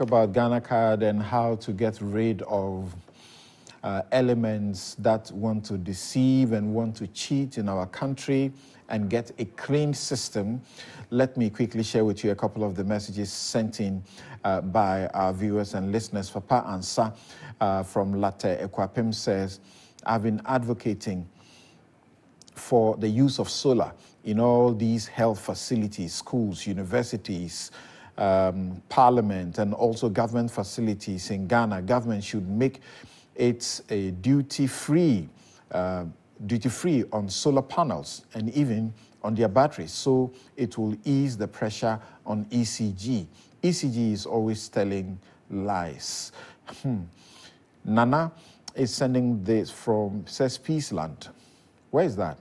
spoke about Ghana Card and how to get rid of elements that want to deceive and want to cheat in our country and get a clean system. Let me quickly share with you a couple of the messages sent in by our viewers and listeners. Papa Ansa from Larteh Akuapem says, I've been advocating for the use of solar in all these health facilities, schools, universities, parliament, and also government facilities in Ghana. Government should make it a duty-free on solar panels and even on their batteries, so it will ease the pressure on ECG. ECG is always telling lies. Nana is sending this from, says, Peace Land. Where is that?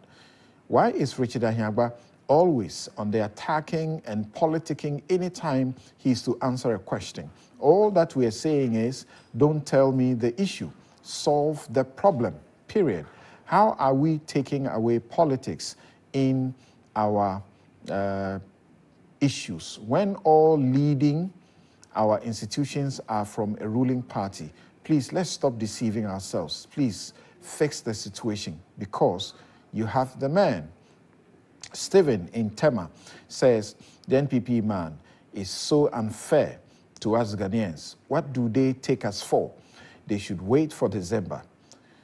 Why is Richard Ahiagbah always on the attacking and politicking anytime he's to answer a question? All that we're saying is, don't tell me the issue. Solve the problem, period. How are we taking away politics in our issues? When all leading our institutions are from a ruling party, please, let's stop deceiving ourselves. Please, fix the situation, because you have the man. Stephen in Tema says, the NPP man is so unfair to us Ghanaians. What do they take us for? They should wait for December.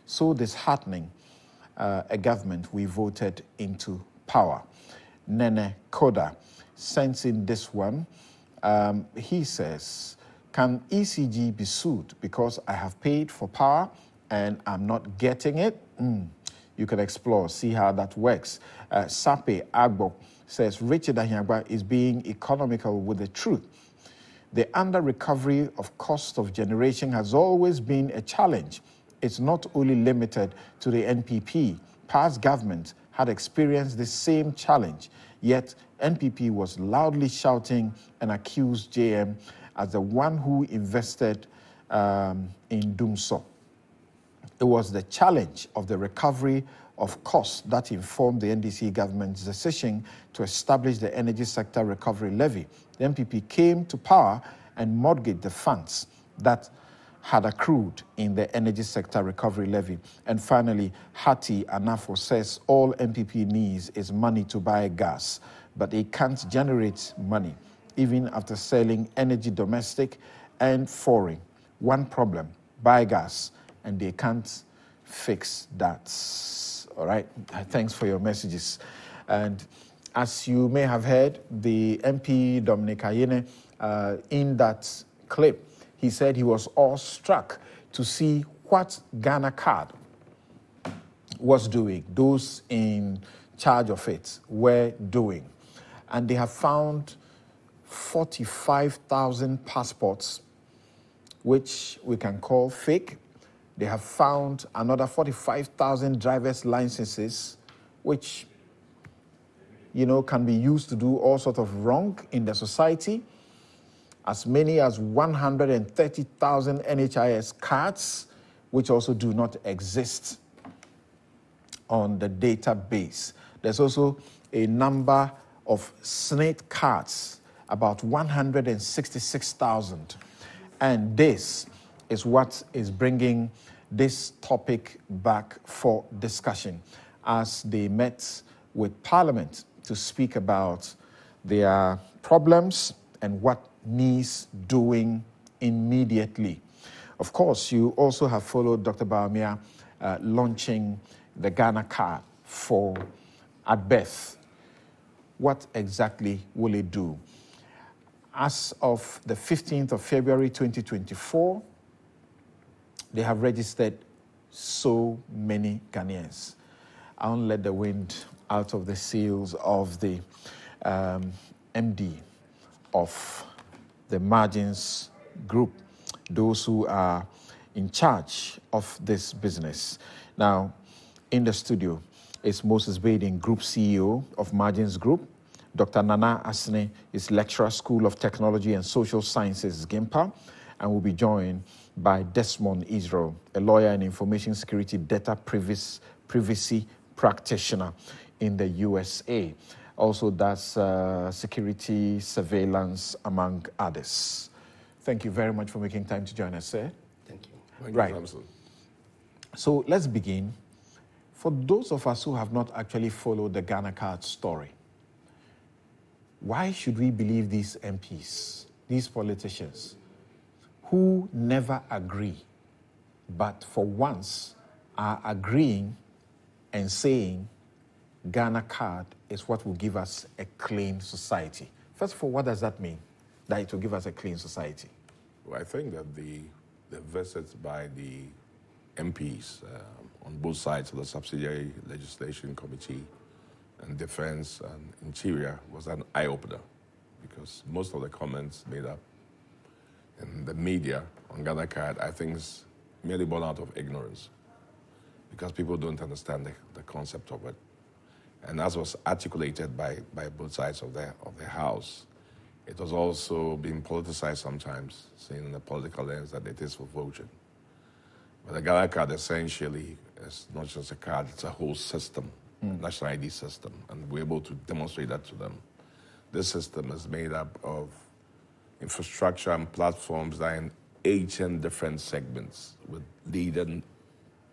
So disheartening, a government we voted into power. Nene Koda sends in this one. He says, can ECG be sued because I have paid for power and I'm not getting it? You can explore, see how that works. Sape Agbo says, Richard Ahiagbah is being economical with the truth. The under-recovery of cost of generation has always been a challenge. It's not only limited to the NPP. Past governments had experienced the same challenge, yet NPP was loudly shouting and accused JM as the one who invested in Dumso. It was the challenge of the recovery of costs that informed the NDC government's decision to establish the energy sector recovery levy. The MPP came to power and mortgaged the funds that had accrued in the energy sector recovery levy. And finally, Hati Anafo says all MPP needs is money to buy gas, but they can't generate money, even after selling energy domestic and foreign. One problem, buy gas, and they can't fix that. All right, thanks for your messages. And as you may have heard, the MP Dominic Ayine, in that clip, he said he was awestruck to see what Ghana Card was doing, those in charge of it were doing. And they have found 45,000 passports, which we can call fake. They have found another 45,000 driver's licenses, which, you know, can be used to do all sorts of wrong in the society. As many as 130,000 NHIS cards, which also do not exist on the database. There's also a number of SSNIT cards, about 166,000. And this is what is bringing this topic back for discussion as they met with Parliament to speak about their problems and what needs doing immediately. Of course, you also have followed Dr. Bawumia launching the Ghana Card for at birth. What exactly will it do? As of the 15th of February 2024, they have registered so many Ghanaians. I won't let the wind out of the sails of the MD of the Margins Group, those who are in charge of this business. Now, in the studio is Moses Baden, Group CEO of Margins Group. Dr. Nana Ansah is Lecturer, School of Technology and Social Sciences, GIMPA, and will be joined by Desmond Israel, a lawyer and information security data privacy practitioner in the USA. Also does security surveillance, among others. Thank you very much for making time to join us, sir. Thank you. Right. So let's begin. For those of us who have not actually followed the Ghana Card story, why should we believe these MPs, these politicians, who never agree, but for once are agreeing and saying Ghana Card is what will give us a clean society? First of all, what does that mean, that it will give us a clean society? Well, I think that the visits by the MPs on both sides of the Subsidiary Legislation Committee and Defense and Interior was an eye-opener, because most of the comments made up in the media on Ghana Card, I think, is merely born out of ignorance, because people don't understand the concept of it. And as was articulated by both sides of the House, it was also being politicized sometimes, seen in the political lens that it is for voting. But the Ghana Card essentially is not just a card, it's a whole system, a national ID system, and we're able to demonstrate that to them. This system is made up of infrastructure and platforms that are in 18 different segments with leading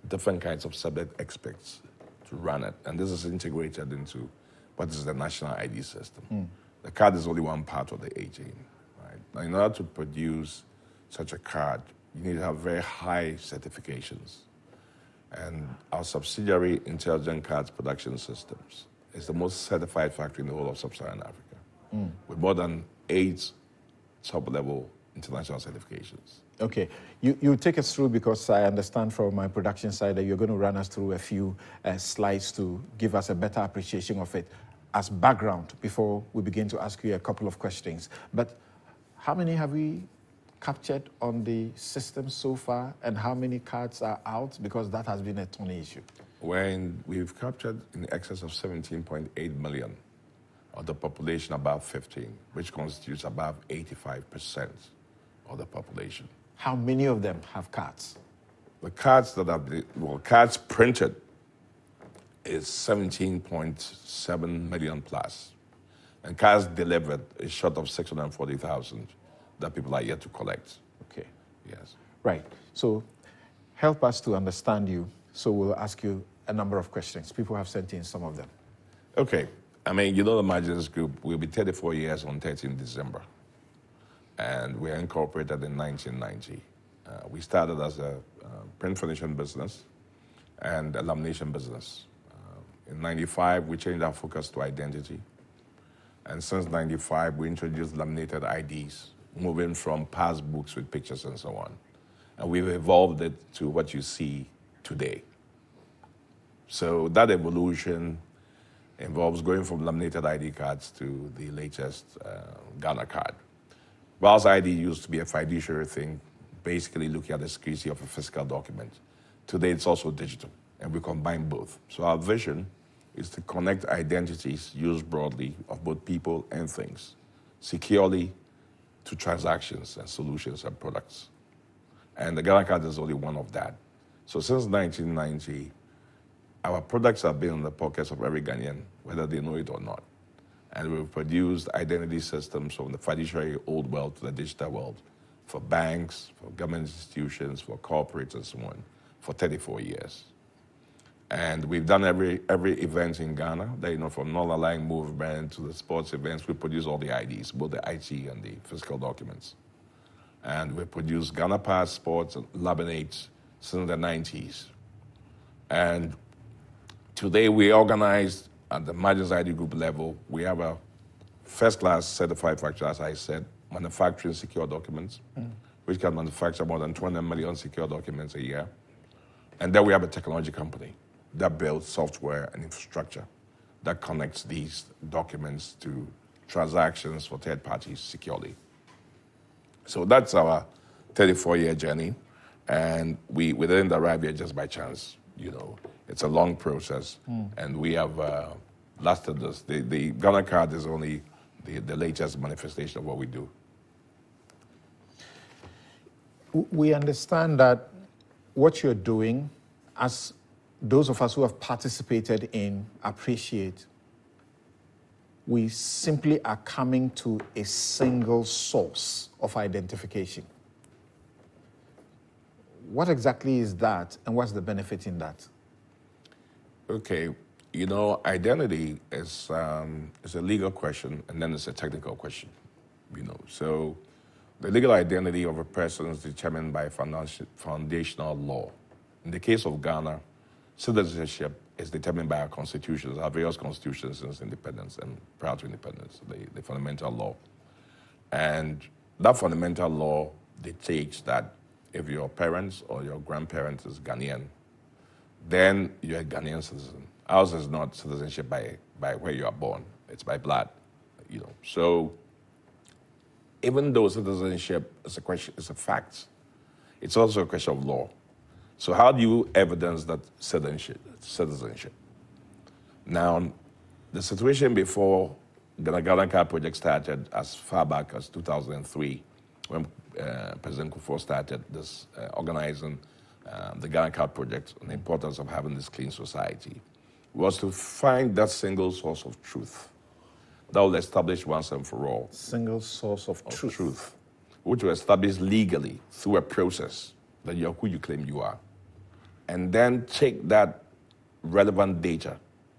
different kinds of subject experts to run it. And this is integrated into what is the national ID system. The card is only one part of the 18. Right? Now, in order to produce such a card, you need to have very high certifications. And our subsidiary Intelligent Cards Production Systems is the most certified factory in the whole of Sub-Saharan Africa, with more than 8 top-level international certifications. Okay, you take us through, because I understand from my production side that you're going to run us through a few slides to give us a better appreciation of it as background before we begin to ask you a couple of questions. But how many have we captured on the system so far, and how many cards are out? Because that has been a thorny issue. When we've captured in excess of 17.8 million of the population above 15, which constitutes above 85% of the population. How many of them have cards? The cards that have been, well, cards printed is 17.7 million plus. And cards delivered is short of 640,000 that people are yet to collect. Okay. Yes. Right. So help us to understand you. So we'll ask you a number of questions. People have sent in some of them. Okay. I mean, you know, the Margins Group will be 34 years on 13 December. And we are incorporated in 1990. We started as a print furnishing business and a lamination business. In 95, we changed our focus to identity. And since 95, we introduced laminated IDs, moving from passbooks with pictures and so on. And we've evolved it to what you see today. So that evolution involves going from laminated ID cards to the latest Ghana Card. Whilst ID used to be a fiduciary thing, basically looking at the security of a physical document, today it's also digital, and we combine both. So our vision is to connect identities used broadly of both people and things, securely to transactions and solutions and products. And the Ghana Card is only one of that. So since 1990, our products have been in the pockets of every Ghanaian, whether they know it or not. And we've produced identity systems from the fiduciary old world to the digital world, for banks, for government institutions, for corporates and so on, for 34 years. And we've done every event in Ghana, that, you know, from non-aligned movement to the sports events, we produce all the IDs, both the IT and the physical documents. And we produce Ghana passports and laminates since the 90s. And today, we organized at the Margins ID Group level. We have a first-class certified factory, as I said, manufacturing secure documents, which can manufacture more than 20 million secure documents a year. And then we have a technology company that builds software and infrastructure that connects these documents to transactions for third parties securely. So that's our 34-year journey, and we didn't arrive here just by chance, you know. It's a long process, and we have lasted this. The Ghana Card is only the latest manifestation of what we do. We understand that what you're doing, as those of us who have participated in appreciate, we simply are coming to a single source of identification. What exactly is that, and what's the benefit in that? Okay, you know, identity is a legal question, and then it's a technical question, you know. So the legal identity of a person is determined by foundational law. In the case of Ghana, citizenship is determined by our constitutions, our various constitutions since independence and prior to independence, the fundamental law. And that fundamental law dictates that if your parents or your grandparents is Ghanaian, then you're a Ghanaian citizen. Ours is not citizenship by where you are born. It's by blood, you know. So even though citizenship is a question, is a fact, it's also a question of law. So how do you evidence that citizenship? Now, the situation before the Ghana Card project started as far back as 2003, when President Kufuor started this organizing the Ghana Card project and the importance of having this clean society, was to find that single source of truth that will establish once and for all. Single source of truth. Which will establish legally through a process that you're who you claim you are. And then take that relevant data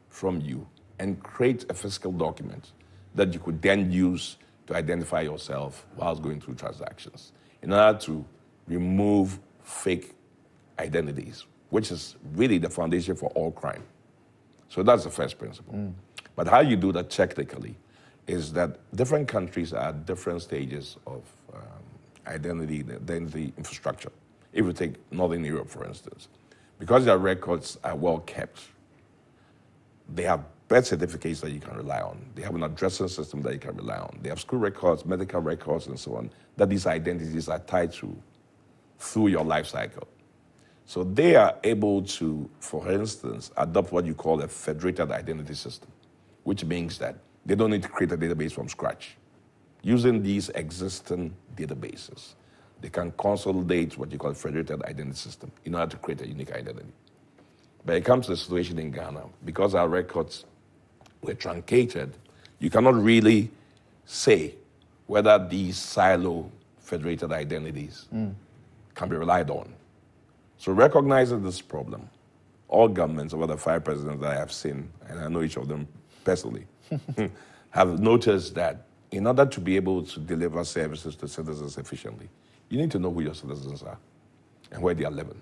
from you and create a fiscal document that you could then use to identify yourself while going through transactions, in order to remove fake identities, which is really the foundation for all crime. So that's the first principle. But how you do that technically is that different countries are at different stages of identity infrastructure. If we take Northern Europe, for instance, because their records are well kept, they have birth certificates that you can rely on. They have an addressing system that you can rely on. They have school records, medical records, and so on, that these identities are tied to through your life cycle. So they are able to, for instance, adopt what you call a federated identity system, which means that they don't need to create a database from scratch. Using these existing databases, they can consolidate what you call a federated identity system in order to create a unique identity. But it comes to the situation in Ghana, because our records were truncated, you cannot really say whether these silo federated identities can be relied on. So recognizing this problem, all governments, over the 5 presidents that I have seen, and I know each of them personally, have noticed that in order to be able to deliver services to citizens efficiently, you need to know who your citizens are and where they are living.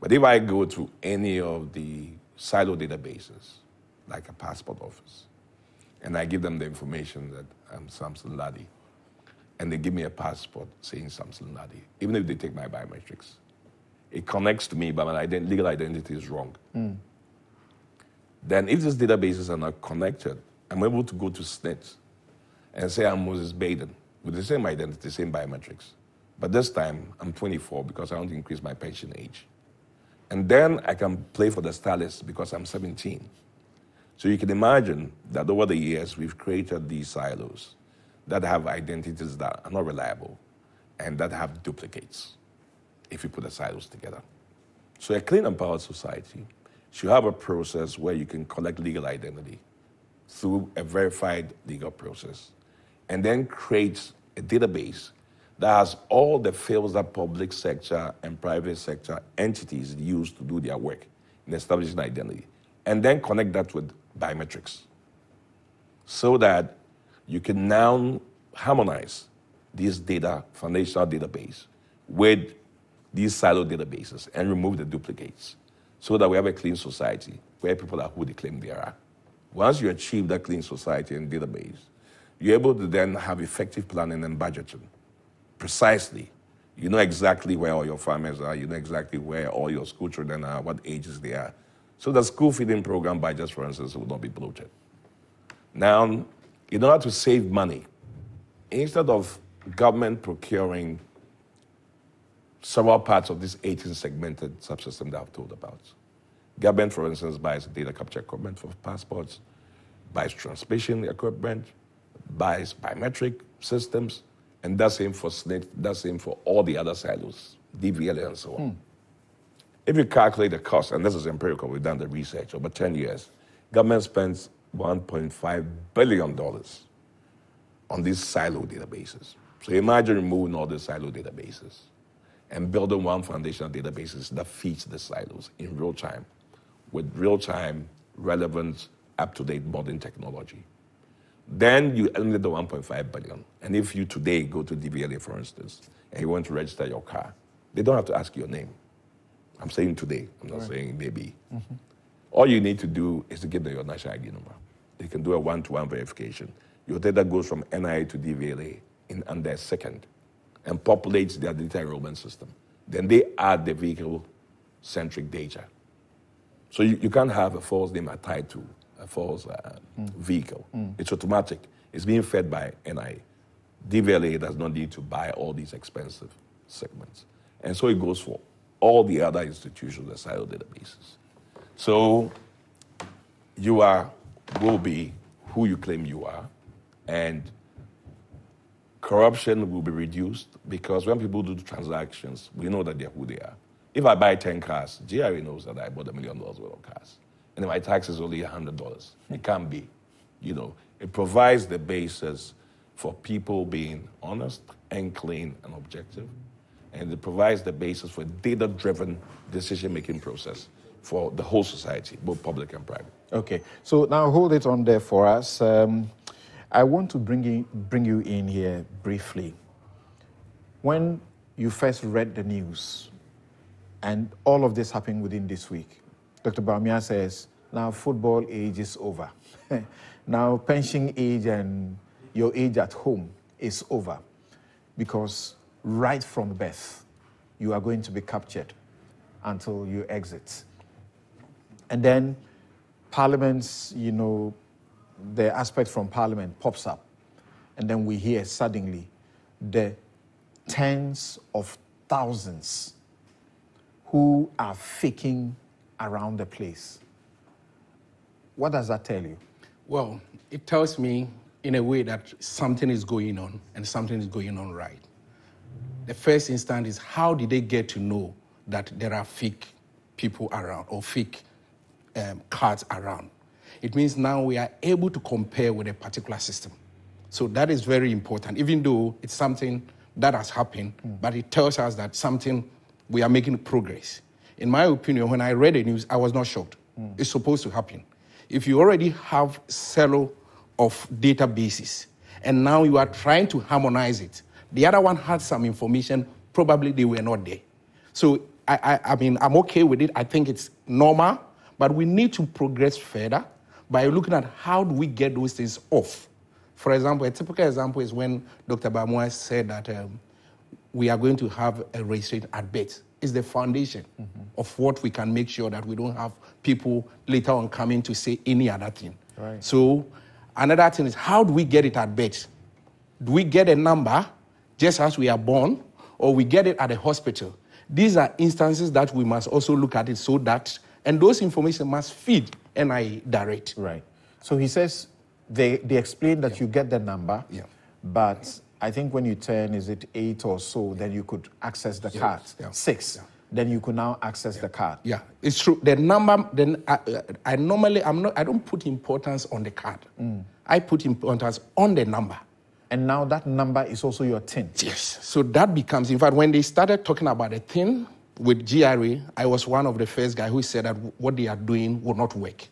But if I go to any of the silo databases, like a passport office, and I give them the information that I'm Samson Lardy, and they give me a passport saying Samson Lardy, even if they take my biometrics, it connects to me, but my legal identity is wrong. Then if these databases are not connected, I'm able to go to SNIT and say I'm Moses Baden with the same identity, same biometrics. But this time, I'm 24 because I want to increase my pension age. And then I can play for the Starlets because I'm 17. So you can imagine that over the years, we've created these silos that have identities that are not reliable and that have duplicates if you put the silos together. So a clean and powered society should have a process where you can collect legal identity through a verified legal process and then create a database that has all the fields that public sector and private sector entities use to do their work in establishing identity, and then connect that with biometrics so that you can now harmonize this data, foundational database, with these silo databases and remove the duplicates so that we have a clean society where people are who they claim they are. Once you achieve that clean society and database, you're able to then have effective planning and budgeting. Precisely. You know exactly where all your farmers are. You know exactly where all your school children are, what ages they are. So the school feeding program budgets, for instance, will not be bloated. Now, in order to save money, instead of government procuring several parts of this 18 segmented subsystem that I've told about, government, for instance, buys data capture equipment for passports, buys transmission equipment, buys biometric systems, and that's same for SNIT, that's same for all the other silos, DVLA and so on. If you calculate the cost, and this is empirical, we've done the research over 10 years, government spends $1.5 billion on these silo databases. So imagine removing all the silo databases and building one foundational database that feeds the silos in real time, with real-time, relevant, up-to-date modern technology. Then you eliminate the $1.5 billion. And if you today go to DVLA, for instance, and you want to register your car, they don't have to ask your name. I'm saying today. I'm not saying maybe. Mm-hmm. All you need to do is to give them your national ID number. They can do a one-to-one verification. Your data goes from NIA to DVLA in under a second and populates their data enrollment system. Then they add the vehicle-centric data. So you can't have a false name tied to a false vehicle. Mm. It's automatic. It's being fed by NIA. DVLA does not need to buy all these expensive segments. And so it goes for all the other institutions that silo databases. So you are, will be who you claim you are, and corruption will be reduced, because when people do transactions, we know that they're who they are. If I buy 10 cars, GRA knows that I bought $1 million worth of cars. And if my tax is only $100, it can't be. You know, it provides the basis for people being honest and clean and objective. And it provides the basis for a data-driven decision-making process for the whole society, both public and private. Okay, so now hold it on there for us. I want to bring you in here briefly. When you first read the news, and all of this happened within this week, Dr. Bawumia says, now football age is over. Now pension age and your age at home is over, because right from birth, you are going to be captured until you exit. And then parliaments, you know, the aspect from parliament pops up. And then we hear suddenly the tens of thousands who are faking around the place. What does that tell you? Well, it tells me in a way that something is going on, and something is going on right. The first instant is, how did they get to know that there are fake people around, or fake cards around? It means now we are able to compare with a particular system. So that is very important, even though it's something that has happened, but it tells us that something, we are making progress. In my opinion, when I read the news, I was not shocked. It's supposed to happen. If you already have silo of databases, and now you are trying to harmonize it, the other one had some information, probably they were not there. So, I mean, I'm okay with it. I think it's normal, but we need to progress further by looking at how do we get those things off. For example, a typical example is when Dr. Bawumia said that we are going to have a registration at birth. It's the foundation of what we can make sure that we don't have people later on coming to say any other thing. Right. So another thing is, how do we get it at birth? Do we get a number just as we are born, or we get it at a hospital? These are instances that we must also look at it, so that, and those information must feed NIA direct. Right. So he says, they explain that you get the number, but I think when you turn, is it 8 or so, then you could access the card. 6, then you could now access the card. Yeah, it's true. The number, then I normally, I don't put importance on the card. I put importance on the number. And now that number is also your TIN. Yes. So that becomes, in fact, when they started talking about the TIN with GRA, I was one of the first guys who said that what they are doing will not work.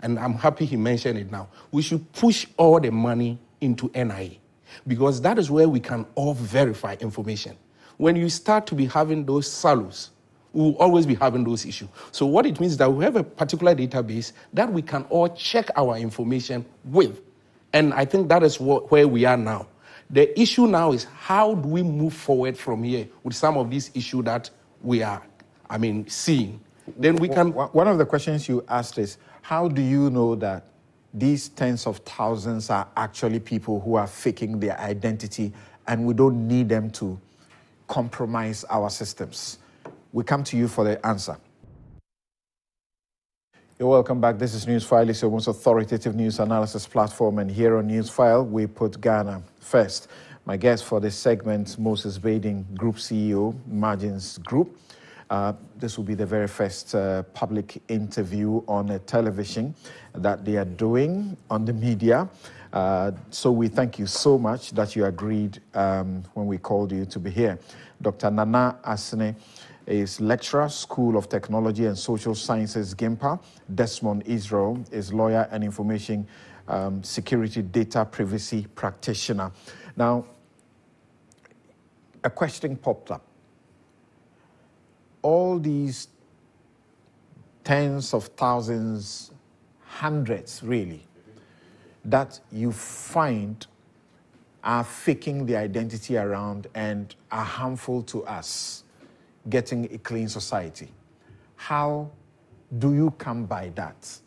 And I'm happy he mentioned it now. We should push all the money into NIA, because that is where we can all verify information. When you start to be having those silos, we will always be having those issues. So what it means is that we have a particular database that we can all check our information with. And I think that is where we are now. The issue now is, how do we move forward from here with some of these issues that we are, I mean, seeing? Then we can. One of the questions you asked is, how do you know that these tens of thousands are actually people who are faking their identity, and we don't need them to compromise our systems? We come to you for the answer. You're welcome back. This is Newsfile. It's your most authoritative news analysis platform, and here on Newsfile, we put Ghana first. My guest for this segment, Moses Baden, Group CEO, Margins Group. This will be the very first public interview on television that they are doing on the media. So we thank you so much that you agreed when we called you to be here. Dr. Nana Ansah is lecturer, School of Technology and Social Sciences, GIMPA. Desmond Israel is lawyer and information security data privacy practitioner. Now, a question popped up. All these tens of thousands, hundreds really, that you find are faking the identity around and are harmful to us getting a clean society. How do you come by that?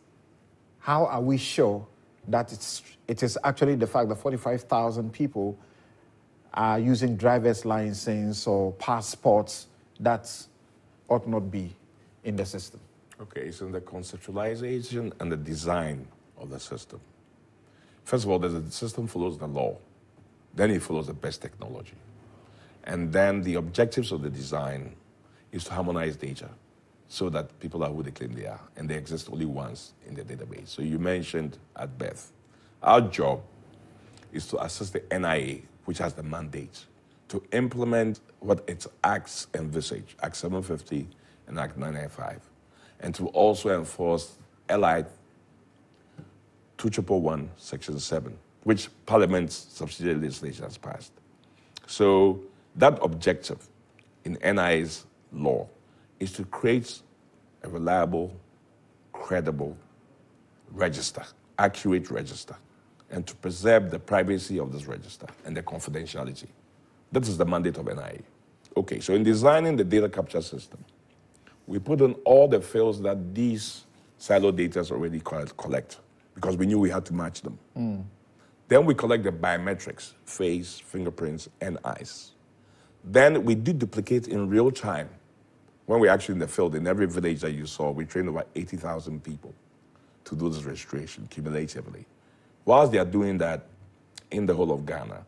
How are we sure that it is actually the fact that 45,000 people are using driver's license or passports that ought not be in the system? Okay, it's in the conceptualization and the design of the system. First of all, the system follows the law. Then it follows the best technology. And then the objectives of the design is to harmonize data so that people are who they claim they are, and they exist only once in the database. So you mentioned at birth. Our job is to assist the NIA, which has the mandate to implement what its acts envisage, Act 750 and Act 995, and to also enforce LI 211, Section 7, which Parliament's subsidiary legislation has passed. So that objective in NIA's law is to create a reliable, credible register, accurate register, and to preserve the privacy of this register and the confidentiality. That is the mandate of NIA. Okay, so in designing the data capture system, we put in all the fields that these silo data already collect, because we knew we had to match them. Then we collect the biometrics, face, fingerprints, and eyes. Then we deduplicate in real time. When we're actually in the field, in every village that you saw, we trained about 80,000 people to do this registration cumulatively. Whilst they are doing that in the whole of Ghana,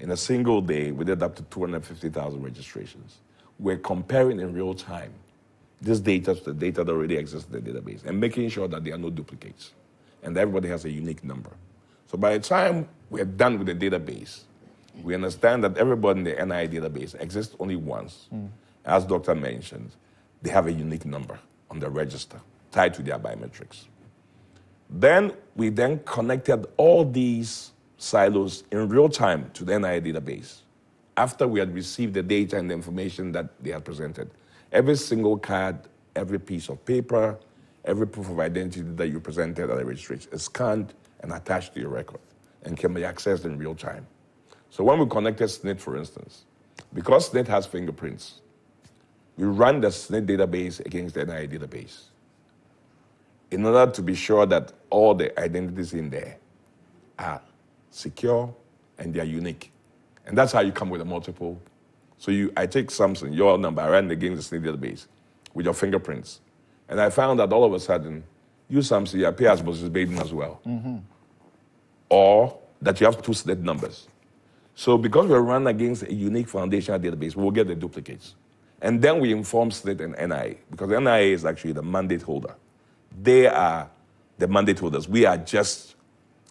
in a single day, we did up to 250,000 registrations. We're comparing in real time this data to the data that already exists in the database and making sure that there are no duplicates and everybody has a unique number. So by the time we're done with the database, we understand that everybody in the NIA database exists only once. As Doctor mentioned, they have a unique number on the register tied to their biometrics. Then we then connected all these silos in real time to the NIA database. After we had received the data and the information that they had presented, every single card, every piece of paper, every proof of identity that you presented at the registration is scanned and attached to your record and can be accessed in real time. So when we connected SNIT, for instance, because SNIT has fingerprints, we run the SNIT database against the NIA database in order to be sure that all the identities in there are secure and they are unique. And that's how you come with a multiple. So I take Samson, your number, I ran against the SNIT database with your fingerprints. And I found that all of a sudden, you, Samson, you appear as Moses Baden as well. Or that you have two SNIT numbers. So because we run against a unique foundational database, we'll get the duplicates. And then we inform SNIT and NIA, because NIA is actually the mandate holder. They are the mandate holders. We are just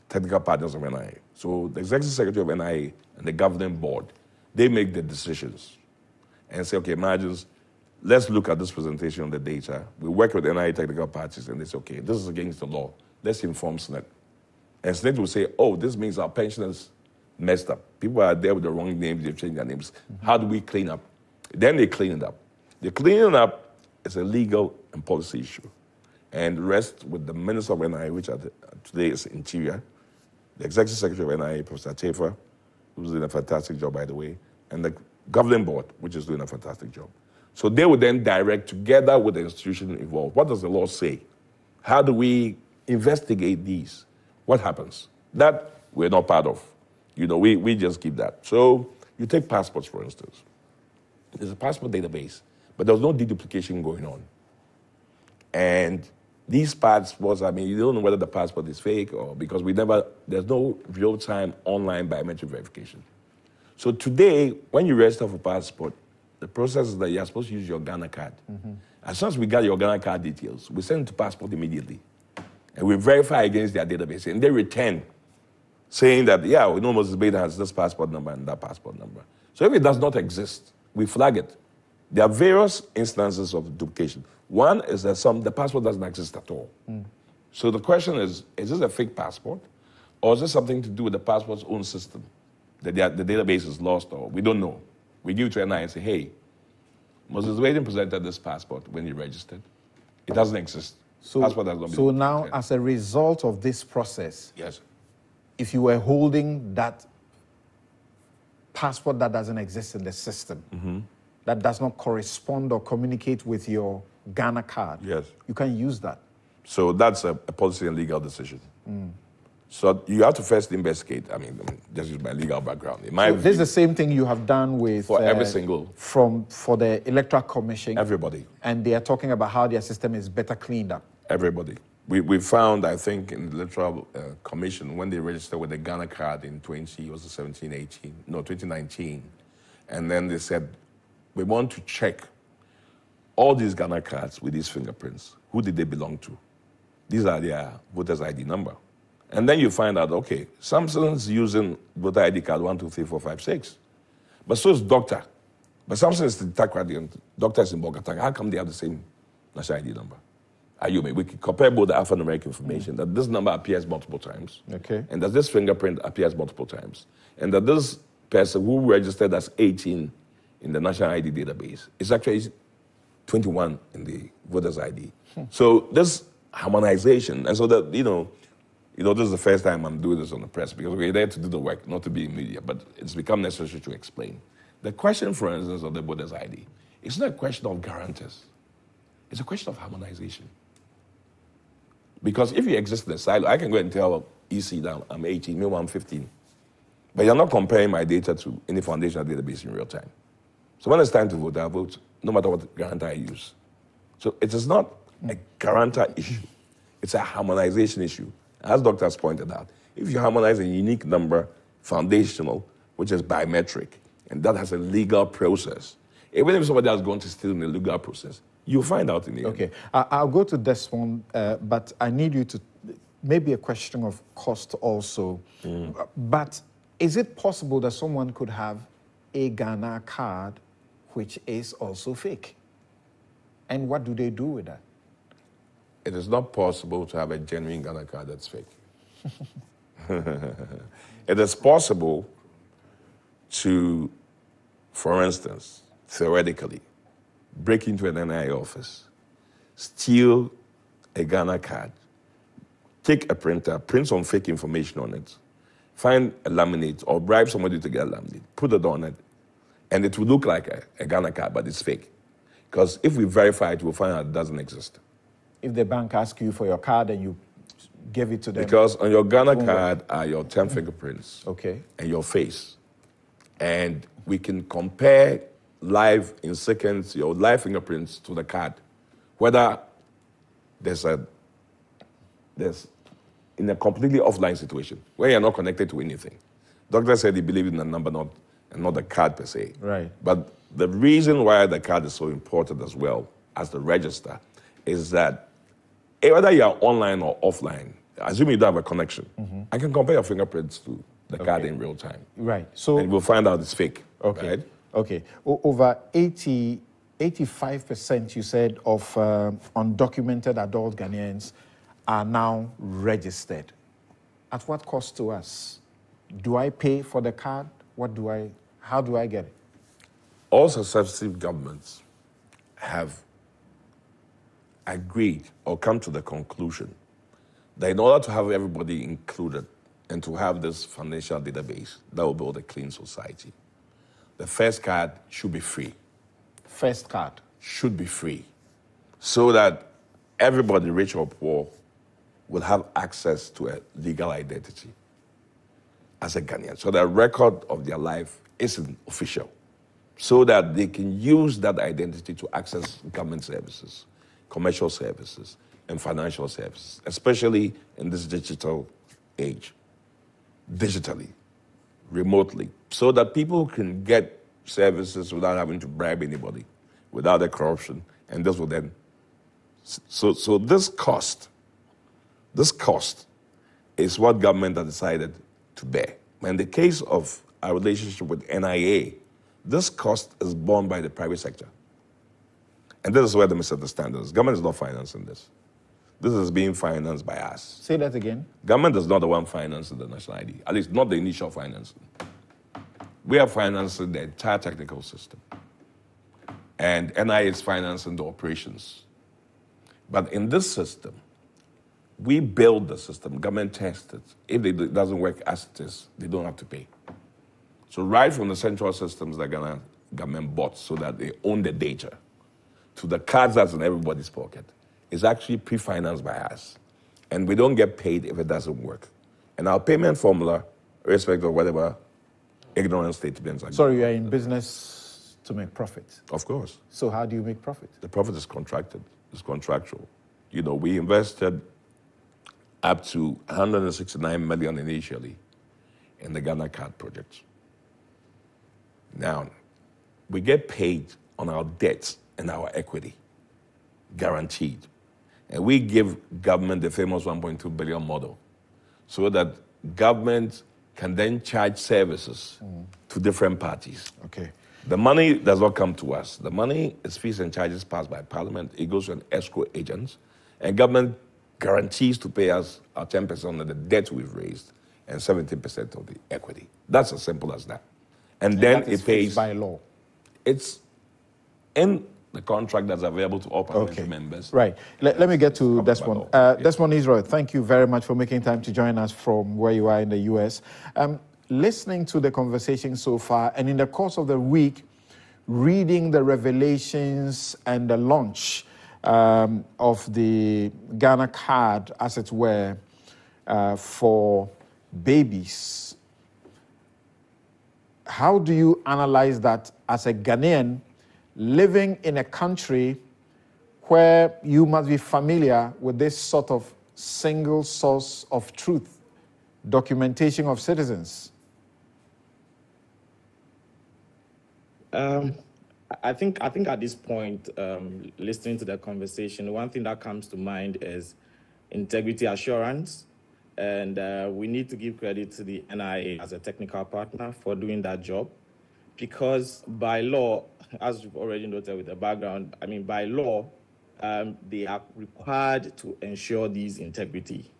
technical partners of NIA. So the Executive Secretary of NIA and the Governing Board, they make the decisions and say, okay, Margins, let's look at this presentation on the data. We work with NIA technical parties and they say, okay, this is against the law. Let's inform SNIT. And SNIT will say, oh, this means our pensioners messed up. People are there with the wrong names, they've changed their names. How do we clean up? Then they clean it up. The cleaning up is a legal and policy issue. And rest with the Minister of NIA, which today is Interior, the Executive Secretary of NIA, Professor Atefa, who's doing a fantastic job, by the way, and the Governing Board, which is doing a fantastic job. So they would then direct, together with the institution involved, what does the law say? How do we investigate these? What happens? That we're not part of. You know, we just keep that. So you take passports, for instance. There's a passport database, but there's no deduplication going on. And these passports, I mean, you don't know whether the passport is fake or because there's no real-time online biometric verification. So today, when you register for passport, The process is that you're supposed to use your Ghana card. Mm-hmm. As soon as we got your Ghana card details, we send it to passport immediately. And we verify against their database. And they return saying that, yeah, we know Moses Baden has this passport number and that passport number. So if it does not exist, we flag it. There are various instances of duplication. One is that the passport doesn't exist at all. Mm. So the question is this a fake passport? Or is this something to do with the passport's own system? That the database is lost or we don't know. We give it to NIA and say, hey, Moses Baden presented this passport when he registered. It doesn't exist. So now, as a result of this process, yes, if you were holding that passport that doesn't exist in the system, mm-hmm, that does not correspond or communicate with your Ghana card, yes, you can use that. So that's a policy and legal decision. Mm. So you have to first investigate. I mean, this is my legal background. In my view, this is the same thing you have done with for every single for the Electoral Commission. Everybody, and they are talking about how their system is better cleaned up. Everybody, we found, I think, in the Electoral Commission when they registered with the Ghana card in 2019, and then they said we want to check all these Ghana cards with these fingerprints. Who did they belong to? These are their voters' ID number. And then you find out, okay, Samson's using voter ID card 123456, but so is Doctor. But Samson is in Takradian, Doctor is in Bogota. How come they have the same national ID number? We can compare both the alphanumeric information, that this number appears multiple times, okay, and that this fingerprint appears multiple times, and that this person who registered as 18 in the national ID database is actually 21 in the voter's ID. So this harmonization, and so that, you know, this is the first time I'm doing this on the press, because we're there to do the work, not to be in media, but it's become necessary to explain. The question, for instance, of the voter's ID, it's not a question of guarantors. It's a question of harmonization. Because if you exist in a silo, I can go and tell EC that I'm 18, maybe I'm 15, but you're not comparing my data to any foundational database in real time. So when it's time to vote, I vote, no matter what guarantor I use. So it is not a guarantor issue. It's a harmonization issue. As doctors pointed out, if you harmonize a unique number, foundational, which is biometric, and that has a legal process, even if somebody has gone to steal in the legal process, you'll find out in the end. Okay, I'll go to Desmond, but I need you to, maybe a question of cost also, but is it possible that someone could have a Ghana card which is also fake? And what do they do with that? It is not possible to have a genuine Ghana card that's fake. It is possible to, for instance, theoretically, break into an NIA office, steal a Ghana card, take a printer, print some fake information on it, find a laminate or bribe somebody to get a laminate, put it on it, and it will look like a Ghana card, but it's fake. Because if we verify it, we'll find out it doesn't exist. If the bank asks you for your card and you give it to them. Because on your Ghana card are your 10 fingerprints, okay, and your face. And we can compare live in seconds, your live fingerprints to the card, whether there's in a completely offline situation where you're not connected to anything. Doctor said he believed in the number and not the card per se. Right. But the reason why the card is so important as well as the register is that whether you're online or offline, assuming you don't have a connection, I can compare your fingerprints to the card in real time. Right. So and we'll find out it's fake. Okay. Right? Okay. Over 85%, you said, of undocumented adult Ghanaians are now registered. At what cost to us? Do I pay for the card? How do I get it? All successive governments have agreed or come to the conclusion that in order to have everybody included and to have this financial database that will build a clean society, the first card should be free. First card? Should be free. So that everybody, rich or poor, will have access to a legal identity as a Ghanaian. So the record of their life isn't official. So that they can use that identity to access government services, commercial services, and financial services, especially in this digital age, digitally, remotely, so that people can get services without having to bribe anybody, without the corruption, and this will then. So this cost is what government has decided to bear. In the case of our relationship with NIA, this cost is borne by the private sector. And this is where the misunderstanding is. Government is not financing this. This is being financed by us. Say that again. Government is not the one financing the national ID, at least not the initial financing. We are financing the entire technical system. And NIA is financing the operations. But in this system, we build the system, government tests it. If it doesn't work as it is, they don't have to pay. So right from the central systems that Ghana government bought so that they own the data, to the cards that's in everybody's pocket, is actually pre-financed by us. And we don't get paid if it doesn't work. And our payment formula, irrespective of whatever ignorant statements are. Sorry, you are in business to make profit. Of course. So how do you make profit? The profit is contracted. It's contractual. You know, we invested up to 169 million initially in the Ghana Card project. Now, we get paid on our debts and our equity, guaranteed. And we give government the famous 1.2 billion model so that government can then charge services to different parties. Okay. The money does not come to us. The money is fees and charges passed by Parliament. It goes to an escrow agent, and government guarantees to pay us our 10% of the debt we've raised and 70% of the equity. That's as simple as that. And then it pays by law. It's in the contract that's available to all parliamentary members. Right. Let me get to Desmond. Desmond Israel, thank you very much for making time to join us from where you are in the US. Listening to the conversation so far, and in the course of the week, reading the revelations and the launch of the Ghana Card, as it were, for babies. How do you analyze that as a Ghanaian living in a country where you must be familiar with this sort of single source of truth, documentation of citizens? I think at this point, listening to the conversation, one thing that comes to mind is integrity assurance. And we need to give credit to the NIA as a technical partner for doing that job, because by law, as you've already noted with the background, I mean, by law, they are required to ensure these integrity,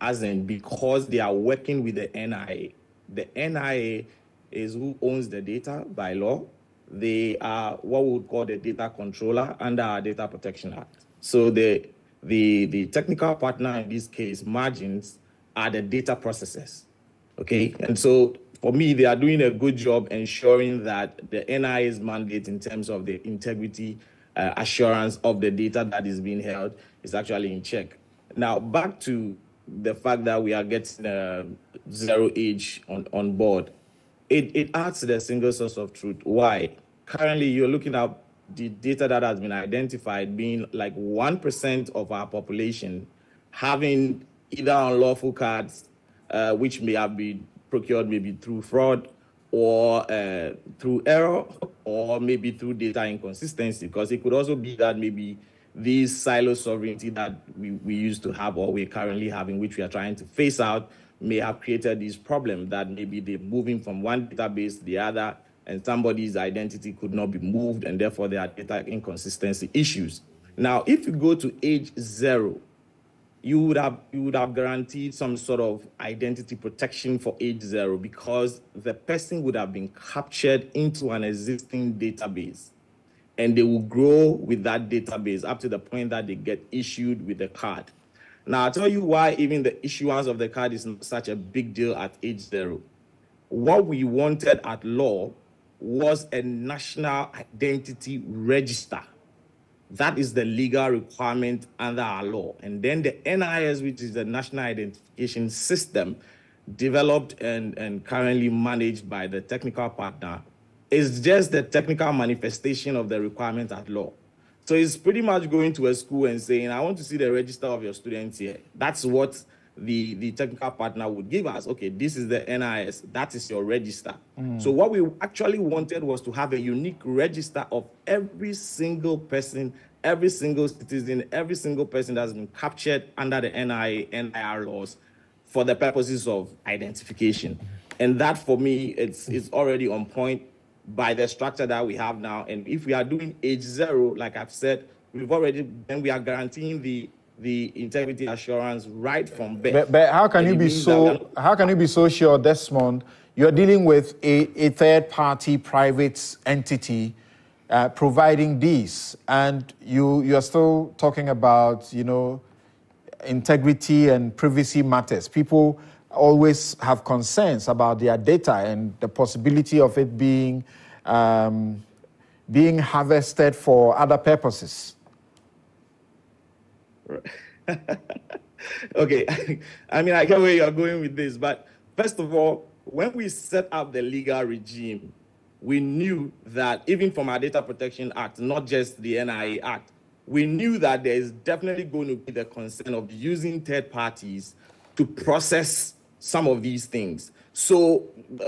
as in because they are working with the NIA. The NIA is who owns the data by law. They are what we would call the data controller under our Data Protection Act. So the technical partner in this case, Margins, are the data processors, okay? And so for me, they are doing a good job ensuring that the NIA's mandate in terms of the integrity assurance of the data that is being held is actually in check. Now, back to the fact that we are getting zero age on board, it adds to the single source of truth. Why? Currently, you're looking at the data that has been identified being like 1% of our population having either unlawful cards, which may have been procured maybe through fraud or through error, or maybe through data inconsistency, because it could also be that maybe these silo sovereignty that we used to have or we're currently having, which we are trying to phase out, may have created this problem that maybe they're moving from one database to the other and somebody's identity could not be moved, and therefore there are data inconsistency issues. Now, if you go to age zero, you would have guaranteed some sort of identity protection for age zero, because the person would have been captured into an existing database and they will grow with that database up to the point that they get issued with the card. Now, I'll tell you why even the issuance of the card is not such a big deal at age zero. What we wanted at law was a national identity register. That is the legal requirement under our law. And then the NIS, which is the National Identification System, developed and currently managed by the technical partner, is just the technical manifestation of the requirement at law. So it's pretty much going to a school and saying, I want to see the register of your students here. That's what the technical partner would give us, okay, this is the NIS, that is your register. So what we actually wanted was to have a unique register of every single person, every single citizen, every single person that's been captured under the NIA, NIR laws for the purposes of identification. And that, for me, it's already on point by the structure that we have now. And if we are doing H0, like I've said, we've already, then we are guaranteeing the integrity assurance right from birth. But how can you be so, how can you be so sure, Desmond, you're dealing with a third-party private entity providing these, and you're still talking about, you know, integrity and privacy matters? People always have concerns about their data and the possibility of it being being harvested for other purposes. Okay, I mean, I get where you're going with this, but first of all, when we set up the legal regime, we knew that even from our Data Protection Act, not just the NIA Act, we knew that there is definitely going to be the concern of using third parties to process some of these things. So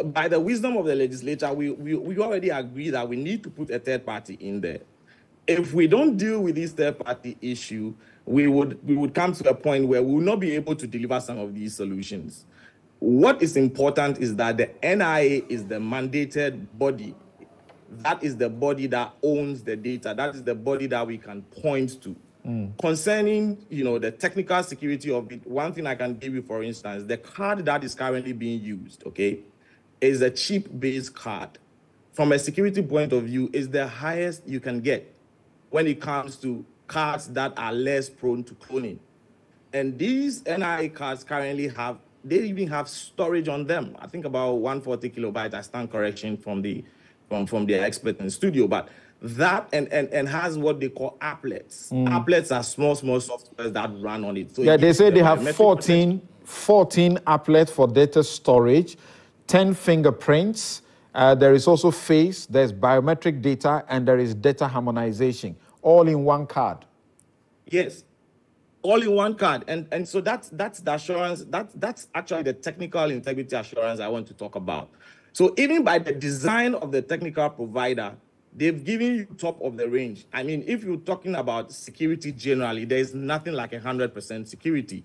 by the wisdom of the legislature, we already agree that we need to put a third party in there. If we don't deal with this third party issue, we would come to a point where we will not be able to deliver some of these solutions. What is important is that the NIA is the mandated body. That is the body that owns the data. That is the body that we can point to. Concerning, you know, the technical security of it, one thing I can give you, for instance, the card that is currently being used, okay, is a chip-based card. From a security point of view, it's the highest you can get when it comes to cards that are less prone to cloning. And these NIA cards currently have, they even have storage on them. I think about 140 kilobytes, I stand correction from the expert in the studio, but that and has what they call applets. Applets are small softwares that run on it. So yeah, they say they have 14 applets for data storage, 10 fingerprints. There is also face, there's biometric data, and there is data harmonization, all in one card. Yes, all in one card. And so that's the assurance, that's actually the technical integrity assurance I want to talk about. So even by the design of the technical provider, they've given you top of the range. I mean, if you're talking about security generally, there's nothing like 100% security.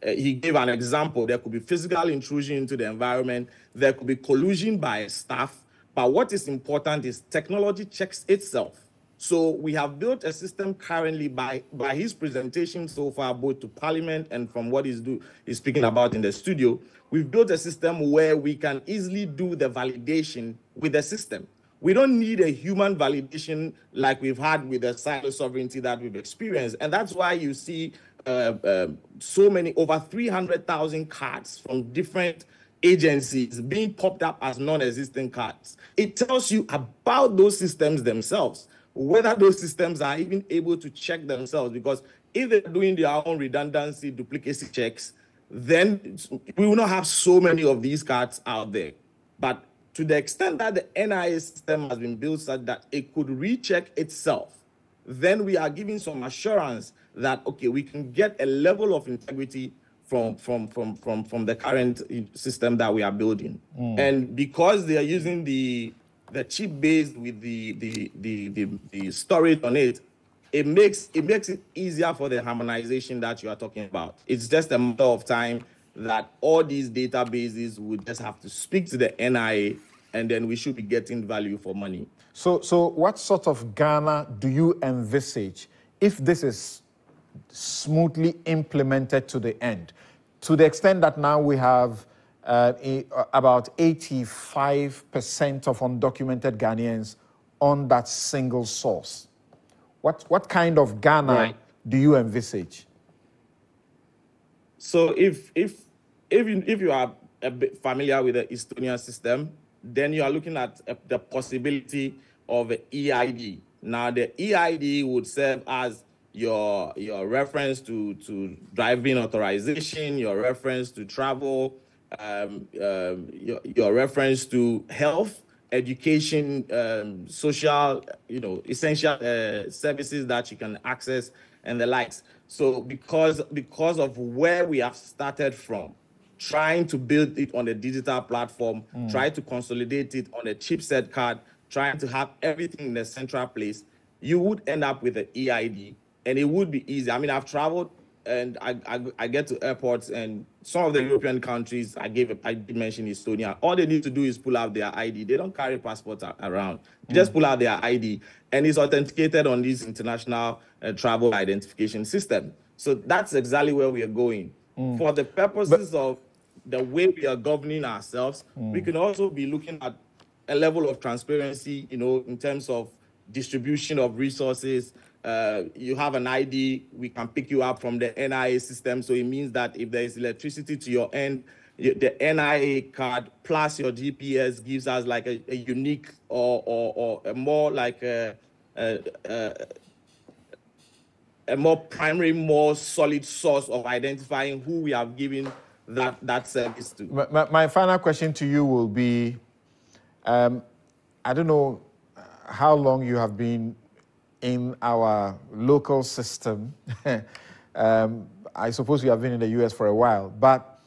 He gave an example. There could be physical intrusion into the environment. There could be collusion by staff. But what is important is technology checks itself. So we have built a system currently by his presentation so far, both to Parliament and from what he's speaking about in the studio. We've built a system where we can easily do the validation with the system. We don't need a human validation like we've had with the cyber sovereignty that we've experienced. And that's why you see so many, over 300,000 cards from different agencies being popped up as non-existent cards. It tells you about those systems themselves, whether those systems are even able to check themselves, because if they're doing their own redundancy, duplicacy checks, then we will not have so many of these cards out there. But to the extent that the NIA system has been built such that it could recheck itself, then we are giving some assurance that, okay, we can get a level of integrity from the current system that we are building. And because they are using the chip based with the storage on it, it makes it easier for the harmonization that you are talking about. It's just a matter of time that all these databases would just have to speak to the NIA, and then we should be getting value for money. So what sort of Ghana do you envisage if this is smoothly implemented to the end? To the extent that now we have about 85% of undocumented Ghanaians on that single source. What kind of Ghana do you envisage? So if you are a bit familiar with the Estonian system, then you are looking at the possibility of an EID. Now, the EID would serve as your reference to driving authorization, your reference to travel, your reference to health, education, social, essential services that you can access and the likes. So because of where we have started from, trying to build it on a digital platform, try to consolidate it on a chipset card, trying to have everything in a central place, you would end up with an EID, and it would be easy. I mean, I've traveled and I get to airports, and some of the European countries, I did mention Estonia, all they need to do is pull out their ID. They don't carry passports around. Just pull out their ID, and it's authenticated on this international travel identification system. So that's exactly where we are going. For the purposes of the way we are governing ourselves, we can also be looking at a level of transparency, in terms of distribution of resources. You have an ID, we can pick you up from the NIA system. So it means that if there is electricity to your end, the NIA card plus your GPS gives us like a unique or a more like a more primary, more solid source of identifying who we have given that service to. My final question to you will be, I don't know how long you have been in our local system. I suppose you have been in the U.S. for a while, but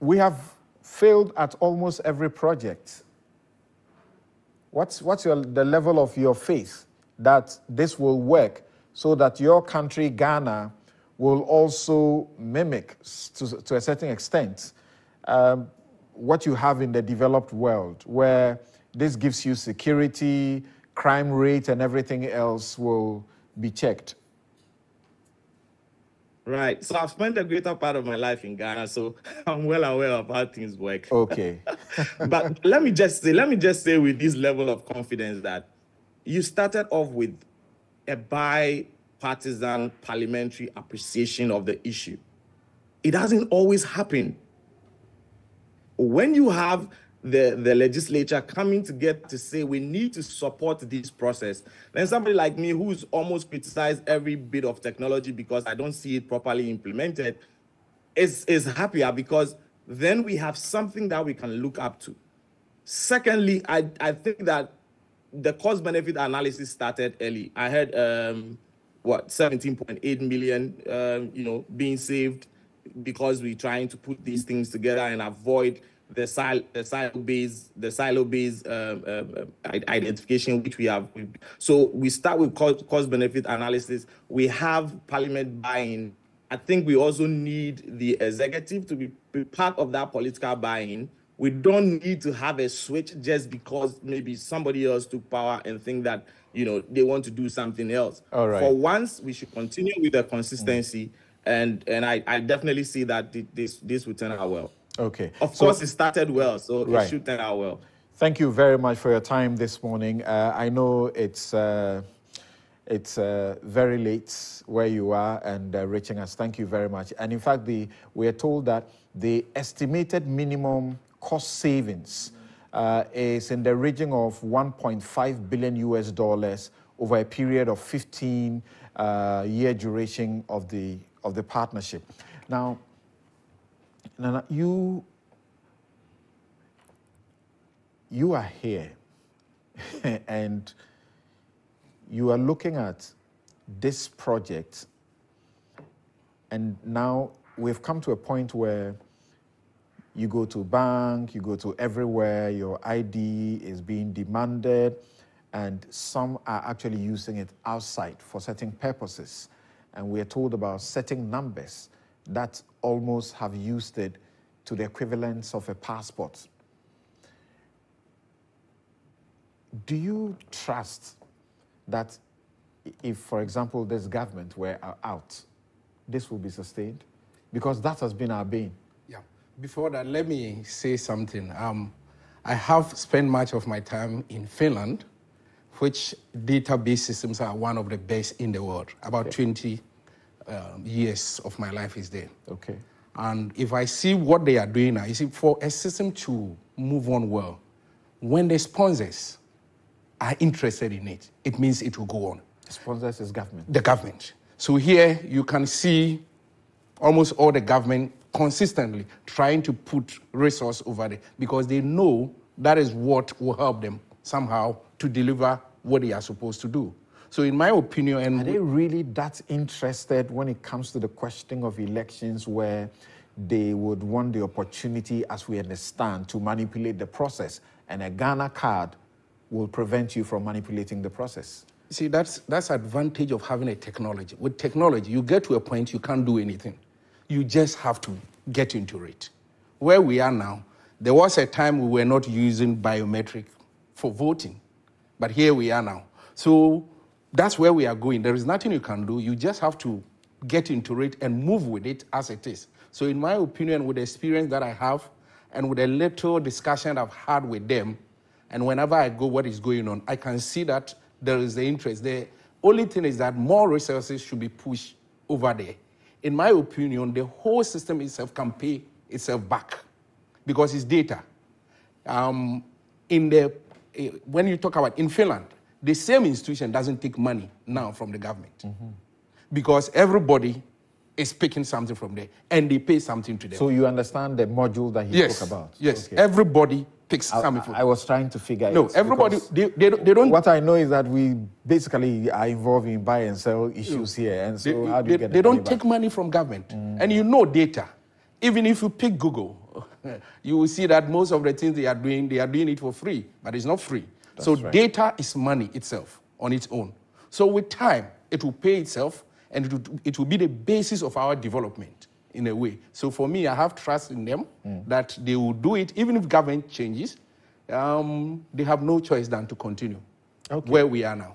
we have failed at almost every project. What's the level of your faith that this will work so that your country, Ghana, will also mimic to a certain extent what you have in the developed world, where this gives you security, crime rate, and everything else will be checked? Right. So I've spent the greater part of my life in Ghana, so I'm well aware of how things work. Okay. But let me just say with this level of confidence that you started off with a bipartisan parliamentary appreciation of the issue. It doesn't always happen. When you have the legislature coming together to say we need to support this process, then somebody like me who's almost criticized every bit of technology because I don't see it properly implemented is happier, because then we have something that we can look up to. Secondly, I think that the cost-benefit analysis started early. I heard, 17.8 million, being saved because we're trying to put these things together and avoid the silo-based identification, which we have. So we start with cost-benefit analysis. We have parliament buy-in. I think we also need the executive to be part of that political buy-in. We don't need to have a switch just because maybe somebody else took power and think that, they want to do something else. All right. For once, we should continue with the consistency, and I definitely see that this will turn out well. Okay. Of course, it started well, so it should turn out well. Thank you very much for your time this morning. I know it's very late where you are and reaching us. Thank you very much. And in fact, we are told that the estimated minimum cost savings is in the region of $1.5 billion over a period of 15-year duration of the partnership. Now, Nana, you are here, and you are looking at this project, and now we've come to a point where you go to bank, you go to everywhere, your ID is being demanded, and some are actually using it outside for certain purposes. And we are told about certain numbers that almost have used it to the equivalence of a passport. Do you trust that if, for example, this government were out, this will be sustained? Because that has been our bane. Before that, let me say something. I have spent much of my time in Finland, which database systems are one of the best in the world. About 20 years of my life is there. Okay. And if I see what they are doing now, you see, for a system to move on well, when the sponsors are interested in it, it means it will go on. The sponsors is government. The government. So here you can see almost all the government consistently trying to put resource over there because they know that is what will help them somehow to deliver what they are supposed to do. So in my opinion... And are they really that interested when it comes to the questioning of elections where they would want the opportunity, as we understand, to manipulate the process? And a Ghana card will prevent you from manipulating the process. See, that's the advantage of having a technology. With technology, you get to a point you can't do anything. You just have to get into it. Where we are now, there was a time we were not using biometric for voting, but here we are now. So that's where we are going. There is nothing you can do. You just have to get into it and move with it as it is. So in my opinion, with the experience that I have and with a little discussion I've had with them, and whenever I go, what is going on, I can see that there is the interest. The only thing is that more resources should be pushed over there. In my opinion, the whole system itself can pay itself back because it's data. When you talk about in Finland, the same institution doesn't take money now from the government because everybody is picking something from there and they pay something to them. So you understand the module that he spoke about? Yes, okay. Everybody picks something from there. I was trying to figure out. No, everybody, they don't... What I know is that we basically are involved in buy and sell issues here. And so how do you get the money back? They don't take money from government. And you know data. Even if you pick Google, you will see that most of the things they are doing it for free, but it's not free. That's so right. Data is money itself on its own. So with time, it will pay itself and it will be the basis of our development in a way. So for me, I have trust in them that they will do it. Even if government changes, they have no choice than to continue where we are now.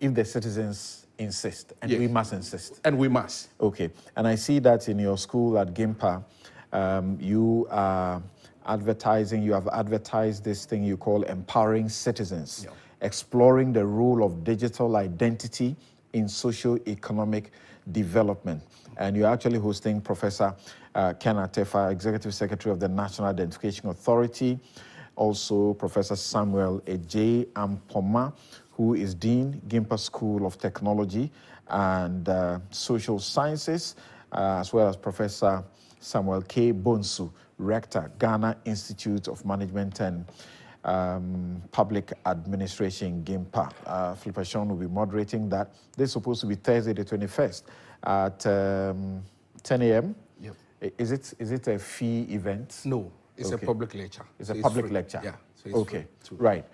If the citizens insist, and we must insist. And we must. Okay. And I see that in your school at GIMPA, you are advertising, you have advertised this thing you call Empowering Citizens, exploring the role of digital identity in socio-economic development. And you're actually hosting Professor Ken Atefa, Executive Secretary of the National Identification Authority, also Professor Samuel Ejay Ampoma, who is Dean, GIMPA School of Technology and Social Sciences, as well as Professor Samuel K. Bonsu, Rector, Ghana Institute of Management and Public Administration, GIMPA. Flipper Sean will be moderating that. This is supposed to be Thursday the 21st at 10 a.m. Yep. Is it a fee event? No, it's a public lecture. It's a public lecture? Yeah. So it's free. Right.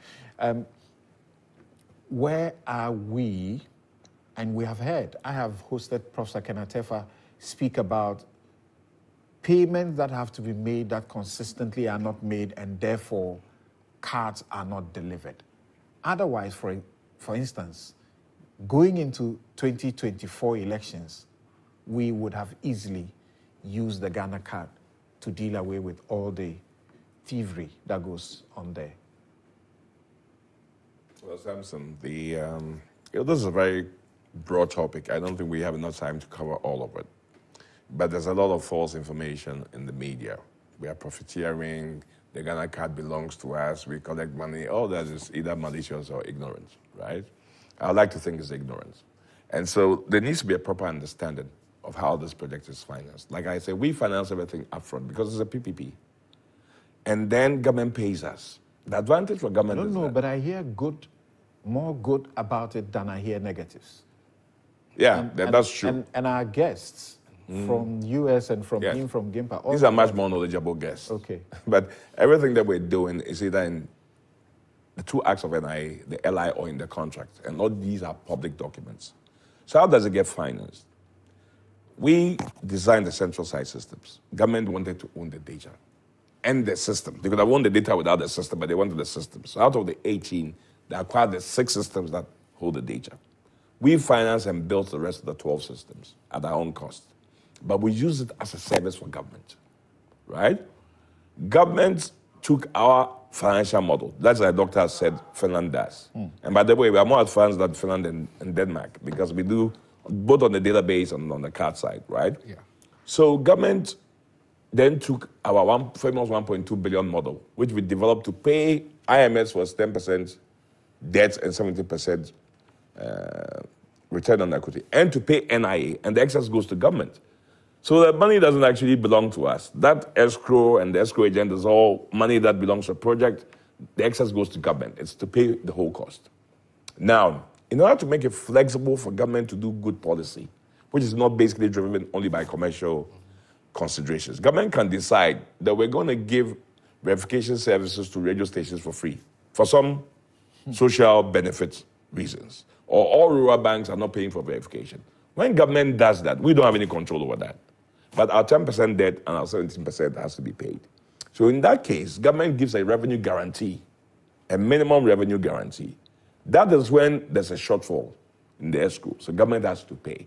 Where are we? And we have heard, I have hosted Professor Ken Atefa speak about payments that have to be made that consistently are not made and therefore cards are not delivered. Otherwise, for instance, going into 2024 elections, we would have easily used the Ghana card to deal away with all the thievery that goes on there. Well, Samson, this is a very broad topic. I don't think we have enough time to cover all of it. But there's a lot of false information in the media. We are profiteering, the Ghana card belongs to us, we collect money, all that is either malicious or ignorance, right? I like to think it's ignorance. And so there needs to be a proper understanding of how this project is financed. Like I say, we finance everything up front because it's a PPP. And then government pays us. The advantage for government is but I hear more good about it than I hear negatives. Yeah, that's true. And our guests... from US and from him, from GIMPA. These are much more knowledgeable guests. Okay. But everything that we're doing is either in the two acts of NIA, the LI, or in the contract. And all these are public documents. So how does it get financed? We designed the central site systems. Government wanted to own the data and the system. They could have owned the data without the system, but they wanted the system. So out of the 18, they acquired the 6 systems that hold the data. We financed and built the rest of the 12 systems at our own cost. But we use it as a service for government, right? Government took our financial model. That's what the doctor has said Finland does. And by the way, we are more advanced than Finland and Denmark because we do both on the database and on the card side, right? Yeah. So government then took our famous 1.2 billion model, which we developed to pay IMS was 10% debt and 70% return on equity, and to pay NIA, and the excess goes to government. So the money doesn't actually belong to us. That escrow and the escrow agent is all money that belongs to a project the excess goes to government. It's to pay the whole cost. Now, in order to make it flexible for government to do good policy, which is not basically driven only by commercial considerations, government can decide that we're going to give verification services to radio stations for free for some social benefit reasons. Or all rural banks are not paying for verification. When government does that, we don't have any control over that. But our 10% debt and our 17% has to be paid. So in that case, government gives a revenue guarantee, a minimum revenue guarantee. That is when there's a shortfall in the escrow. So government has to pay.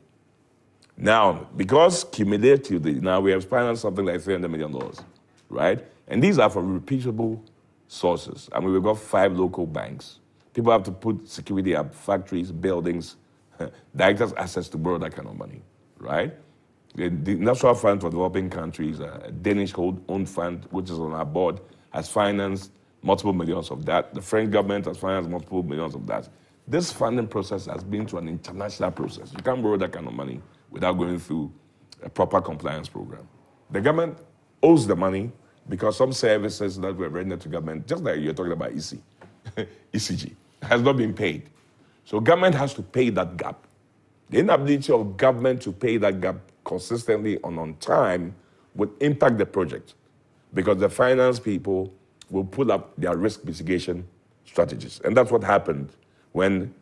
Now, because cumulatively, now we have financed something like $300 million, right? And these are from repeatable sources. I mean, we've got 5 local banks. People have to put security up, factories, buildings, directors' access to borrow that kind of money, right? The National Fund for Developing Countries, a Danish-owned fund, which is on our board, has financed multiple millions of that. The French government has financed multiple millions of that. This funding process has been to an international process. You can't borrow that kind of money without going through a proper compliance program. The government owes the money because some services that were rendered to government, just like you're talking about ECG, has not been paid. So government has to pay that gap. The inability of government to pay that gap consistently and on time would impact the project because the finance people will pull up their risk mitigation strategies. And that's what happened when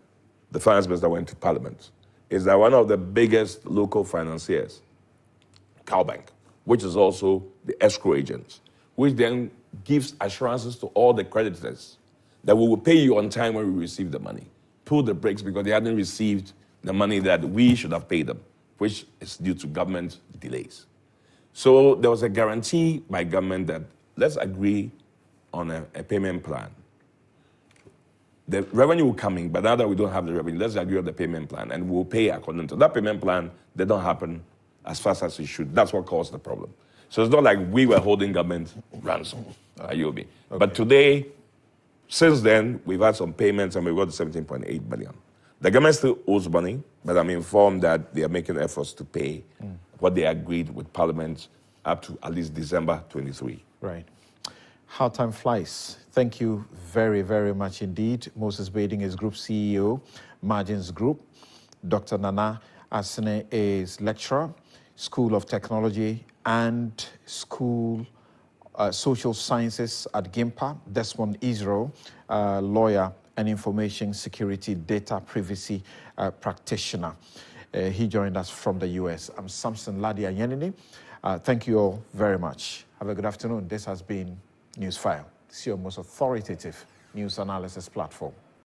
the finance minister went to parliament. Is that one of the biggest local financiers, Cowbank, which is also the escrow agent, which then gives assurances to all the creditors that we will pay you on time when we receive the money. Pull the brakes because they hadn't received the money that we should have paid them, which is due to government delays. So there was a guarantee by government that let's agree on a payment plan. The revenue will come in, but now that we don't have the revenue, let's agree on the payment plan, and we'll pay according to that payment plan. They don't happen as fast as it should. That's what caused the problem. So it's not like we were holding government ransom, IOB. Okay. But today, since then, we've had some payments, and we've got $17.8 billion. The government still owes money, but I'm informed that they are making efforts to pay what they agreed with Parliament up to at least December 23. Right. How time flies. Thank you very, very much indeed. Moses Baden is Group CEO, Margins Group. Dr. Nana Ansah is lecturer, School of Technology and Social Sciences at GIMPA. Desmond Israel, lawyer and information security data privacy practitioner. He joined us from the US. I'm Samson Lardy Anyenini. Thank you all very much. Have a good afternoon. This has been Newsfile, it's your most authoritative news analysis platform.